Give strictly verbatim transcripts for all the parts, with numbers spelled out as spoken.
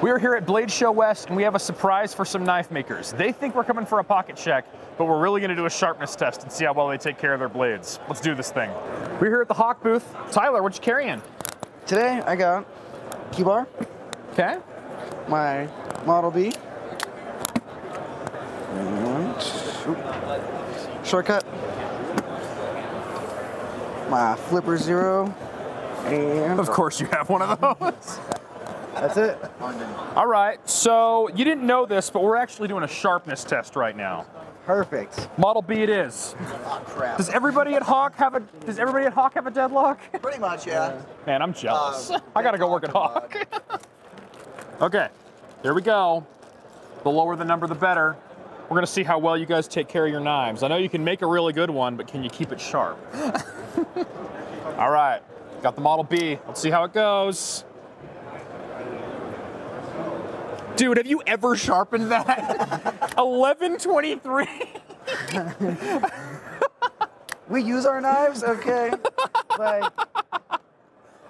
We are here at Blade Show West, and we have a surprise for some knife makers. They think we're coming for a pocket check, but we're really gonna do a sharpness test and see how well they take care of their blades. Let's do this thing. We're here at the Hawk booth. Tyler, what you carrying? Today, I got Keybar. Okay. My Model B. And, oop, shortcut. My Flipper Zero. And of course you have one of those. That's it. All right, so you didn't know this, but we're actually doing a sharpness test right now. Perfect. Model B it is. Oh, crap. Does everybody at Hawk have a Does everybody at Hawk have a deadlock? Pretty much, yeah. Man, I'm jealous. Uh, I gotta go work at Hawk. Okay, here we go. The lower the number, the better. We're gonna see how well you guys take care of your knives. I know you can make a really good one, but can you keep it sharp? All right, got the Model B. Let's see how it goes. Dude, have you ever sharpened that? eleven twenty-three. We use our knives, okay. Like.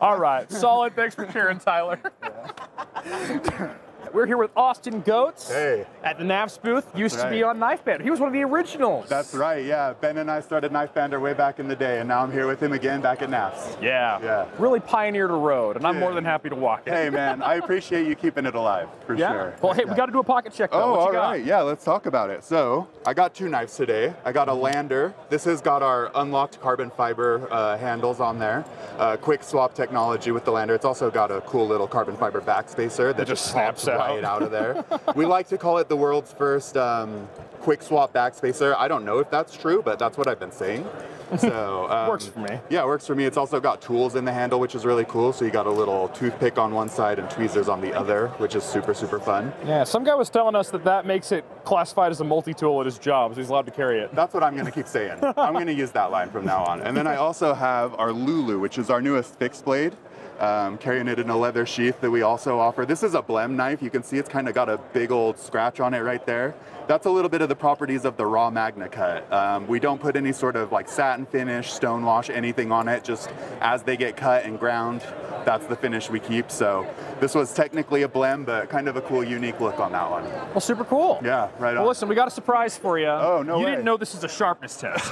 All right, solid. Thanks for sharing, Tyler. Yeah. We're here with Austin Goetz hey. at the Knafs booth. Used right. to be on Knife Bander. He was one of the originals. That's right, yeah. Ben and I started Knife Bander way back in the day, and now I'm here with him again back at Knafs. Yeah. yeah. Really pioneered a road, and I'm yeah. more than happy to walk it. Hey, man, I appreciate you keeping it alive, for yeah. sure. Well, hey, yeah. we got to do a pocket check, though. Oh, what all you got? Right, yeah, let's talk about it. So, I got two knives today. I got a Lander. This has got our unlocked carbon fiber uh, handles on there. Uh, quick swap technology with the Lander. It's also got a cool little carbon fiber back spacer that it just snaps out. Right out of there. We like to call it the world's first um, quick swap backspacer. I don't know if that's true, but that's what I've been saying. So um, works for me. Yeah, it works for me. It's also got tools in the handle, which is really cool. So you got a little toothpick on one side and tweezers on the other, which is super, super fun. Yeah, some guy was telling us that that makes it classified as a multi-tool at his job, so he's allowed to carry it. That's what I'm going to keep saying. I'm going to use that line from now on. And then I also have our Lulu, which is our newest fixed blade. Um, carrying it in a leather sheath that we also offer. This is a blem knife. You can see it's kind of got a big old scratch on it right there. That's a little bit of the properties of the raw MagnaCut. Um, we don't put any sort of like satin finish, stone wash, anything on it. Just as they get cut and ground, that's the finish we keep. So this was technically a blem, but kind of a cool, unique look on that one. Well, super cool. Yeah, right on. Well, listen, we got a surprise for you. Oh, no way. You didn't know this is a sharpness test.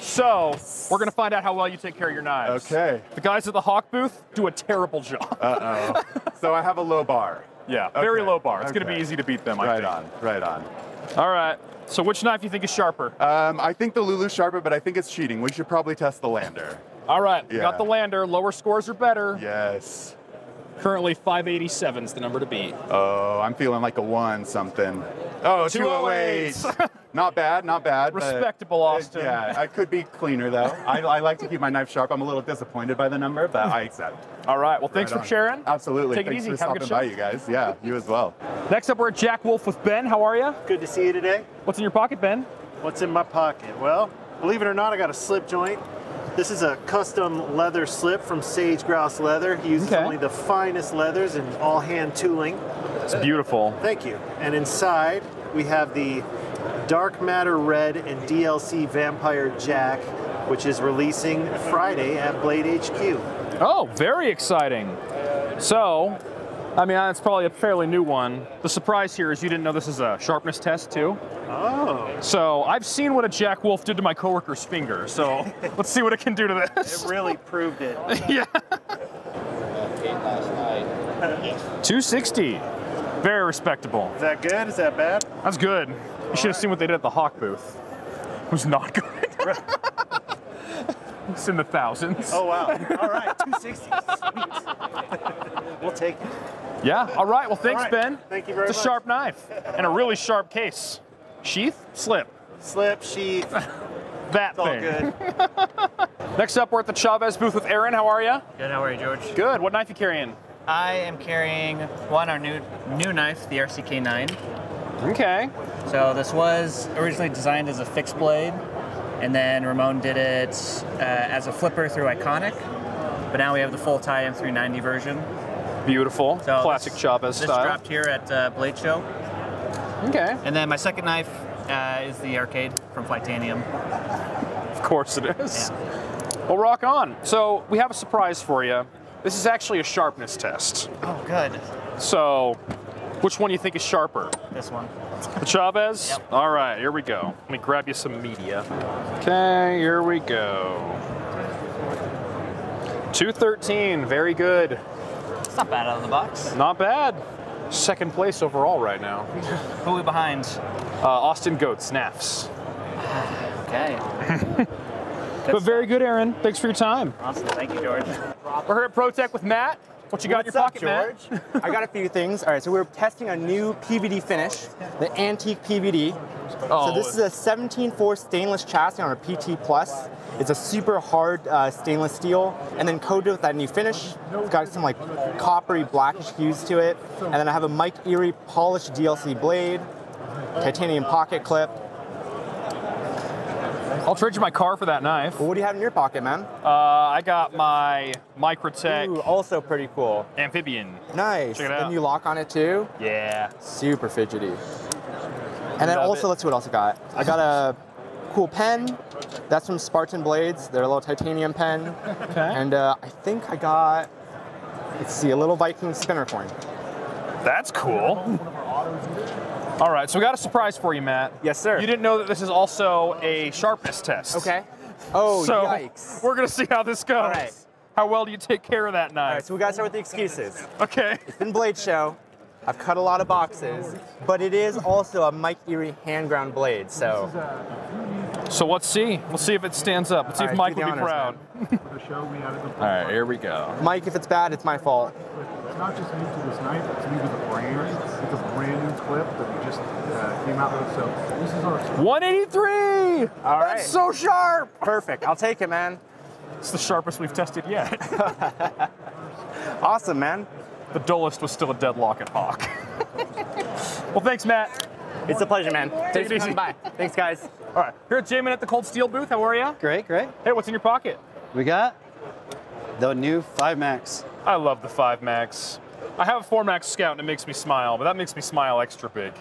So, we're gonna find out how well you take care of your knives. Okay. The guys at the Hawk booth do a terrible job. Uh-oh. So I have a low bar. Yeah, okay. Very low bar. It's okay. Gonna be easy to beat them, I right think. Right on, right on. All right, so which knife do you think is sharper? Um, I think the Lulu's sharper, but I think it's cheating. We should probably test the Lander. All right, yeah. We got the Lander. Lower scores are better. Yes. Currently, five eighty-seven is the number to beat. Oh, I'm feeling like a one something. Oh, two oh eight. Not bad, not bad. Respectable, Austin. It, yeah, I could be cleaner, though. I, I like to keep my knife sharp. I'm a little disappointed by the number, but I accept. All right, well, thanks right for on. sharing. Absolutely. Take thanks it easy. For Have stopping by, you guys. Yeah, you as well. Next up, we're at Jack Wolf with Ben. How are you? Good to see you today. What's in your pocket, Ben? What's in my pocket? Well, believe it or not, I got a slip joint. This is a custom leather slip from Sage Grouse Leather. He uses okay. only the finest leathers and all hand tooling. It's beautiful. Thank you. And inside, we have the Dark Matter Red and D L C Vampire Jack, which is releasing Friday at Blade H Q. Oh, very exciting. So, I mean, it's probably a fairly new one. The surprise here is you didn't know this is a sharpness test, too. Oh. So I've seen what a Jack Wolf did to my coworker's finger, so let's see what it can do to this. It really proved it. Yeah. two sixty. Very respectable. Is that good? Is that bad? That's good. You All should have right. seen what they did at the Hawk booth. It was not good. It's in the thousands. Oh, wow. All right, two sixty. We'll take it. Yeah, all right. Well, thanks, right. Ben. Thank you very it's much. It's a sharp knife and a really sharp case. Sheath, slip. Slip, sheath. That it's thing. All good. Next up, we're at the Chavez booth with Aaron. How are you? Good. How are you, George? Good. What knife are you carrying? I am carrying, one, our new new knife, the R C K nine. Okay. So this was originally designed as a fixed blade, and then Ramon did it uh, as a flipper through Iconic, but now we have the full-tie M three ninety version. Beautiful, so classic this, Chavez this style. This dropped here at uh, Blade Show. Okay. And then my second knife uh, is the Arcade from Flytanium. Of course it is. Yeah. Well, rock on. So we have a surprise for you. This is actually a sharpness test. Oh, good. So, which one do you think is sharper? This one. The Chavez? Yep. All right, here we go. Let me grab you some media. Okay, here we go. two thirteen, very good. It's not bad out of the box. Not bad. Second place overall right now. Who are we behind? Uh, Austin Goats, Knafs. Okay. But very good, Aaron. Thanks for your time. Awesome. Thank you, George. We're here at ProTech with Matt. What you got What's in your up, pocket, George? Matt? I got a few things. All right, so we're testing a new P V D finish, the antique P V D. Oh. So this is a seventeen four stainless chassis on a P T Plus. It's a super hard uh, stainless steel, and then coated with that new finish. It's got some like coppery blackish hues to it. And then I have a Mike Erie polished D L C blade, titanium pocket clip. I'll trade you my car for that knife. Well, what do you have in your pocket, man? Uh, I got my Microtech. Ooh, also pretty cool. Amphibian. Nice. Check it out. And you lock on it too? Yeah. Super fidgety. And then Love also, it. let's see what else I got. I got a cool pen. That's from Spartan Blades. They're a little titanium pen. Okay. And uh, I think I got, let's see, a little Viking spinner coin. That's cool. All right, so we got a surprise for you, Matt. Yes, sir. You didn't know that this is also a sharpness test. Okay. Oh, so yikes. We're going to see how this goes. All right. How well do you take care of that knife? All right, so we got to start with the excuses. Okay. It's been Blade Show. I've cut a lot of boxes, but it is also a Mike Erie hand-ground blade, so. So let's see. We'll see if it stands up. Let's see All if right, Mike will be proud. All right, here we go. Mike, if it's bad, it's my fault. It's not just new to this knife, it's new to the brand. It's a brand new clip that we just uh, came out with, so this is our... one eighty-three! All right. That's so sharp! Perfect, I'll take it, man. It's the sharpest we've tested yet. Awesome, man. The dullest was still a deadlock at Hawk. Well, thanks, Matt. It's a pleasure, man. Thanks for coming by. Thanks, guys. All right, here at J-Man at the Cold Steel booth, how are you? Great, great. Hey, what's in your pocket? We got the new five max. I love the five max. I have a four max Scout and it makes me smile, but that makes me smile extra big.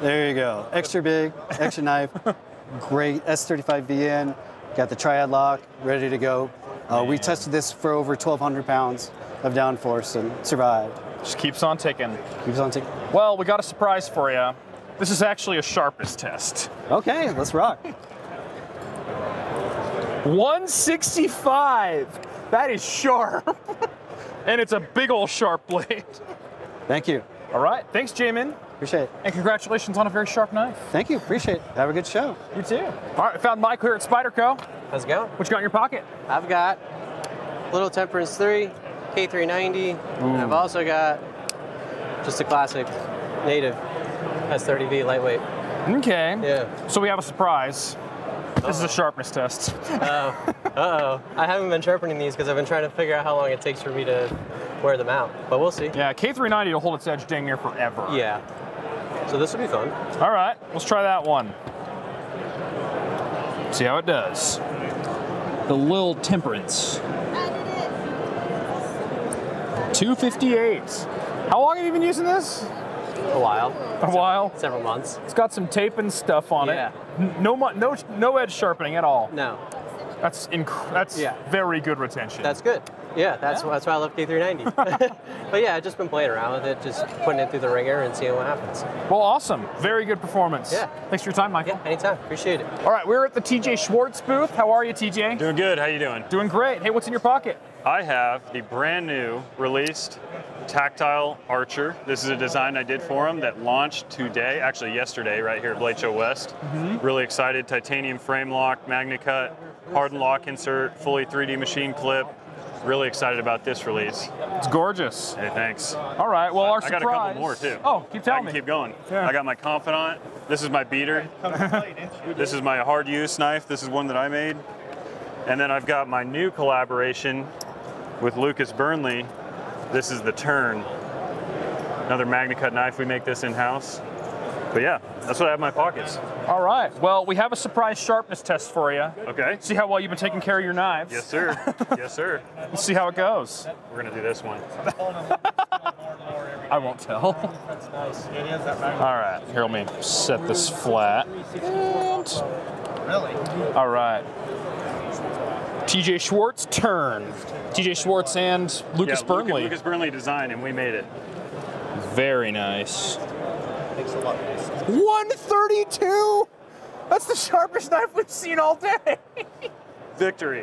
There you go. Extra big, extra knife, great S thirty-five V N, got the triad lock, ready to go. Uh, we tested this for over twelve hundred pounds of downforce and survived. Just keeps on ticking. Keeps on ticking. Well, we got a surprise for you. This is actually a sharpness test. Okay, let's rock. one sixty-five, that is sharp. And it's a big old sharp blade. Thank you. All right, thanks, J-Man. Appreciate it. And congratulations on a very sharp knife. Thank you, appreciate it. Have a good show. You too. All right, I found Mike here at Spyderco. How's it going? What you got in your pocket? I've got Little Temperance three, K three ninety, Ooh. And I've also got just a classic native S thirty V lightweight. Okay. Yeah. So we have a surprise. This uh-oh. is a sharpness test. Uh-oh. Uh-oh. I haven't been sharpening these because I've been trying to figure out how long it takes for me to wear them out, but we'll see. Yeah, K three ninety will hold its edge dang near forever. Yeah. So this will be fun. All right, let's try that one. See how it does. The Lil Temperance. two fifty-eight. How long have you been using this? A while. A while? Several months. It's got some tape and stuff on yeah. it. No, no, no edge sharpening at all. No. That's inc that's yeah. very good retention. That's good. Yeah, that's, yeah. that's why I love K three ninety. But yeah, I've just been playing around with it, just putting it through the ringer and seeing what happens. Well, awesome. Very good performance. Yeah. Thanks for your time, Michael. Yeah, anytime. Appreciate it. All right, we're at the T J. Schwartz booth. How are you, T J? Doing good. How you doing? Doing great. Hey, what's in your pocket? I have the brand new released Tactile Archer. This is a design I did for him that launched today, actually yesterday, right here at Blade Show West. Mm-hmm. Really excited. Titanium frame lock, MagnaCut, hardened lock insert, fully three D machine clip. Really excited about this release. It's gorgeous. Hey, thanks. All right, well, our I, surprise. I got a couple more too. Oh, keep telling me. I can me. keep going. Yeah. I got my Confidant. This is my beater. This is my hard use knife. This is one that I made. And then I've got my new collaboration with Lucas Burnley. This is the Turn, another MagnaCut knife. We make this in-house. But yeah, that's what I have in my pockets. All right, well, we have a surprise sharpness test for you. Okay. See how well you've been taking care of your knives. Yes, sir. Yes, sir. We'll see how it goes. We're gonna do this one. I won't tell. That's nice. All right, here, let me set this flat. And... Really? All right. T J. Schwartz turn. T J. Schwartz and Lucas yeah, Burnley. Lucas Burnley designed, and we made it. Very nice. Thanks a lot. one thirty-two. That's the sharpest knife we've seen all day. Victory.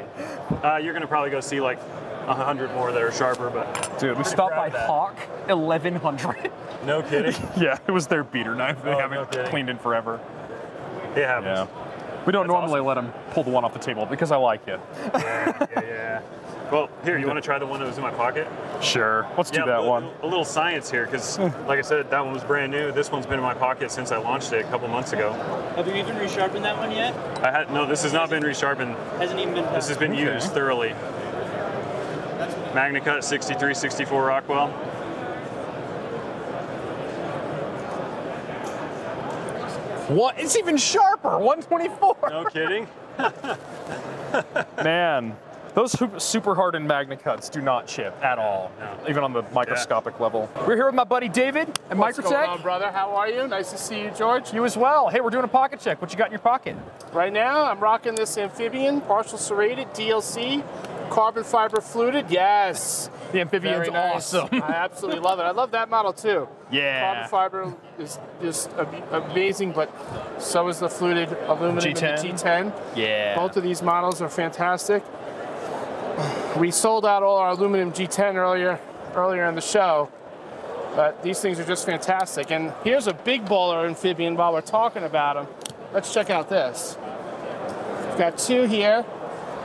Uh, you're gonna probably go see like a hundred more that are sharper, but dude, we stopped by Hawk eleven hundred. No kidding. Yeah, it was their beater knife. They oh, haven't no cleaned in forever. It happens. Yeah. We don't That's normally awesome. let him pull the one off the table because I like you. Yeah, yeah, yeah. Well, here, you want to try the one that was in my pocket? Sure. Let's yeah, do that a, one. A little science here because, like I said, that one was brand new. This one's been in my pocket since I launched it a couple months ago. Have you even resharpened that one yet? I had no. This has not been resharpened. Hasn't even been. Tested. This has been okay. used thoroughly. MagnaCut sixty-three sixty-four Rockwell. What? It's even sharper, one twenty-four. No kidding. Man, those super hardened MagnaCuts do not chip at all, no. even on the microscopic yeah. level. We're here with my buddy David at Microtech. What's going on, brother? How are you? Nice to see you, George. You as well. Hey, we're doing a pocket check. What you got in your pocket? Right now, I'm rocking this Amphibian, partial serrated, D L C, carbon fiber fluted. Yes. The Amphibian's nice. awesome. I absolutely love it. I love that model too. Yeah. Carbon fiber is just amazing, but so is the fluted aluminum G ten. And the G ten. Yeah. Both of these models are fantastic. We sold out all our aluminum G ten earlier, earlier in the show, but these things are just fantastic. And here's a big baller Amphibian while we're talking about them. Let's check out this. We've got two here.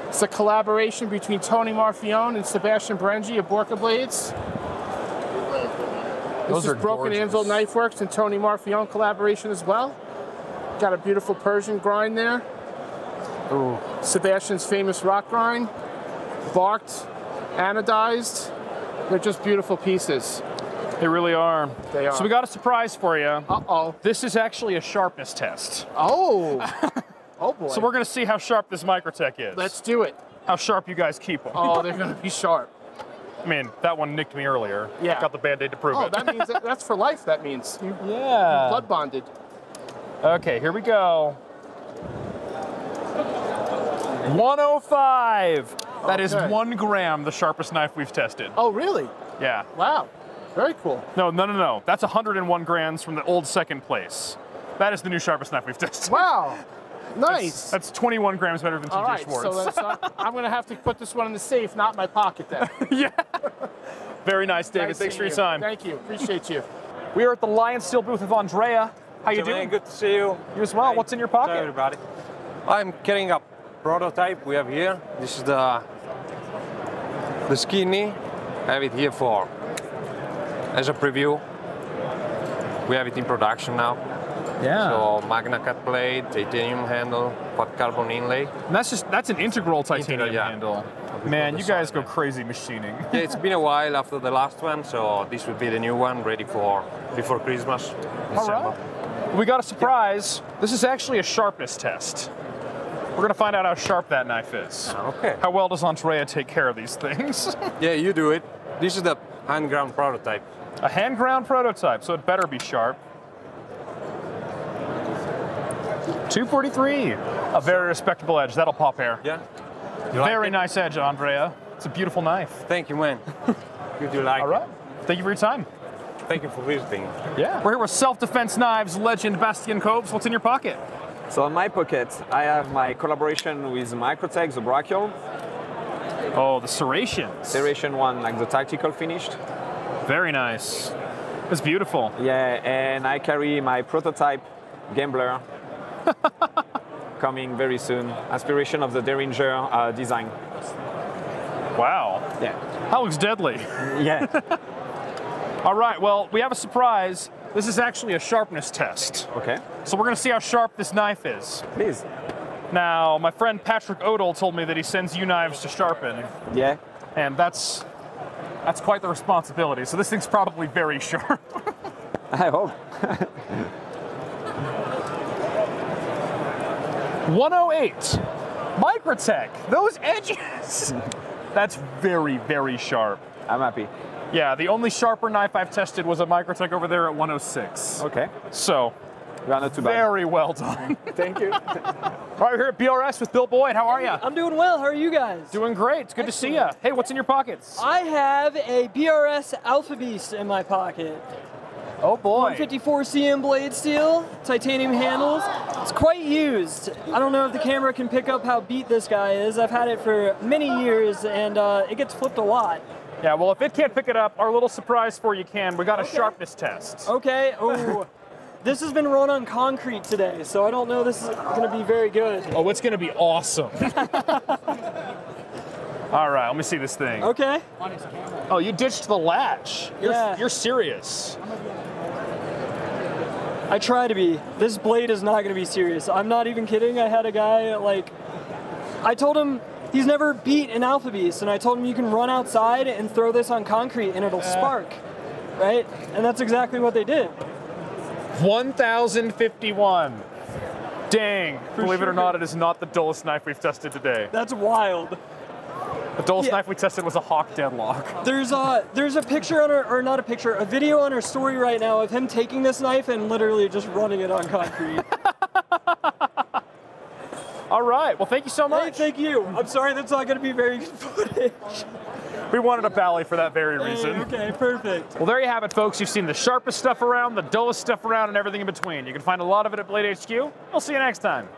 It's a collaboration between Tony Marfione and Sebastian Brenji of Borka Blades. Those this is Broken Anvil Knife Works and Tony Marfione collaboration as well. Got a beautiful Persian grind there. Ooh. Sebastian's famous rock grind. Barked, anodized. They're just beautiful pieces. They really are. They are. So we got a surprise for you. Uh-oh. This is actually a sharpness test. Oh. Oh boy. So we're going to see how sharp this Microtech is. Let's do it. How sharp you guys keep them. Oh, they're going to be sharp. I mean, that one nicked me earlier. Yeah. I got the Band-Aid to prove oh, it. Oh, that means that, that's for life, that means. You, yeah. You blood bonded. Okay, here we go. one oh five. Okay. That is one gram, the sharpest knife we've tested. Oh, really? Yeah. Wow. Very cool. No, no, no, no. That's one hundred and one grams from the old second place. That is the new sharpest knife we've tested. Wow. Nice. That's, that's twenty-one grams better than T J. Right, Schwartz. So let's, uh, I'm going to have to put this one in the safe, not in my pocket then. Yeah. Very nice, David. Nice Thanks for your you. time. Thank you. Appreciate you. We are at the Lion Steel booth with Andrea. How you Jermaine, doing? Good to see you. You as well. Hi. What's in your pocket? Hi, everybody. I'm carrying a prototype we have here. This is the the skinny. I have it here for as a preview. We have it in production now. Yeah. So MagnaCut blade, titanium handle, pot carbon inlay. And that's just that's an integral titanium integral, yeah. handle. Man, you guys go crazy machining. Yeah, it's been a while after the last one, so this would be the new one ready for before Christmas. December. All right. We got a surprise. Yeah. This is actually a sharpness test. We're gonna find out how sharp that knife is. Okay. How well does Andrea take care of these things? Yeah, you do it. This is the hand ground prototype. A hand ground prototype, so it better be sharp. two forty-three, a very respectable edge. That'll pop air. Yeah. You very like nice edge, Andrea. It's a beautiful knife. Thank you, man. Good you like All right. It. Thank you for your time. Thank you for visiting. Yeah. We're here with Self-Defense Knives legend Bastian Coves. What's in your pocket? So in my pocket, I have my collaboration with Microtech, the brachial. Oh, the serrations. Serration one, like the tactical finished. Very nice. It's beautiful. Yeah, and I carry my prototype Gambler. Coming very soon. Aspiration of the Derringer uh, design. Wow. Yeah. That looks deadly. Yeah. All right, well, we have a surprise. This is actually a sharpness test. Okay. So we're going to see how sharp this knife is. Please. Now, my friend Patrick Odell told me that he sends you knives to sharpen. Yeah. And that's, that's quite the responsibility. So this thing's probably very sharp. I hope. one oh eight, Microtech, those edges. That's very, very sharp. I'm happy. Yeah, the only sharper knife I've tested was a Microtech over there at one oh six. Okay. So, Yeah, not too bad. Very well done. Thank you. All right, we're here at B R S with Bill Boyd. How are you? I'm doing well. How are you guys? Doing great. It's good Excellent. to see you. Hey, what's in your pockets? I have a B R S Alpha Beast in my pocket. Oh boy. one fifty-four C M blade steel, titanium handles. It's quite used. I don't know if the camera can pick up how beat this guy is. I've had it for many years and uh, it gets flipped a lot. Yeah, well, if it can't pick it up, our little surprise for you can. We got a okay. sharpness test. Okay. Oh. This has been run on concrete today, so I don't know this is going to be very good. Oh, it's going to be awesome. All right, let me see this thing. Okay. Oh, you ditched the latch. You're, yeah. you're serious. I try to be. This blade is not going to be serious. I'm not even kidding. I had a guy, like, I told him he's never beat an Alpha Beast, and I told him you can run outside and throw this on concrete and it'll uh. spark, right? And that's exactly what they did. one thousand fifty-one. Dang. For Believe sure. it or not, it is not the dullest knife we've tested today. That's wild. The dullest yeah. knife we tested was a Hawk deadlock. There's a, there's a picture on our, or not a picture, a video on our story right now of him taking this knife and literally just running it on concrete. All right. Well, thank you so much. Hey, thank you. I'm sorry that's not going to be very good footage. We wanted a ballet for that very reason. Hey, okay, perfect. Well, there you have it, folks. You've seen the sharpest stuff around, the dullest stuff around, and everything in between. You can find a lot of it at Blade H Q. We'll see you next time.